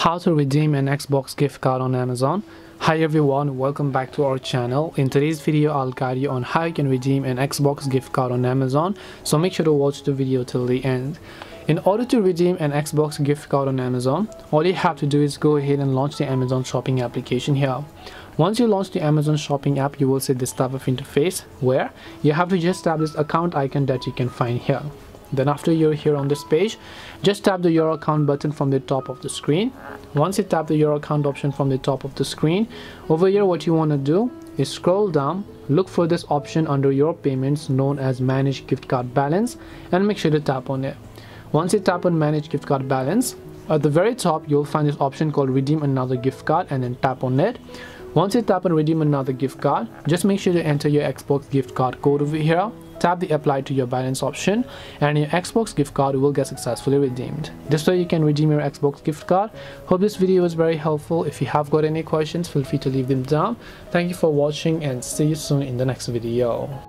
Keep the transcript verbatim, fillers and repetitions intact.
How to redeem an Xbox gift card on Amazon. Hi everyone, welcome back to our channel. In today's video I'll guide you on how you can redeem an Xbox gift card on Amazon, so make sure to watch the video till the end. In order to redeem an Xbox gift card on Amazon, all you have to do is go ahead and launch the Amazon shopping application here. Once you launch the Amazon shopping app, you will see this type of interface where you have to just tap this account icon that you can find here. Then after you're here on this page, just tap the your account button from the top of the screen. Once you tap the your account option from the top of the screen, over here what you want to do is scroll down, look for this option under your payments known as manage gift card balance, and make sure to tap on it. Once you tap on manage gift card balance, at the very top you'll find this option called redeem another gift card, and then tap on it. Once you tap on redeem another gift card, just make sure to enter your Xbox gift card code over here. Tap the apply to your balance option and your Xbox gift card will get successfully redeemed. This way you can redeem your Xbox gift card. Hope this video was very helpful. If you have got any questions, feel free to leave them down. Thank you for watching and see you soon in the next video.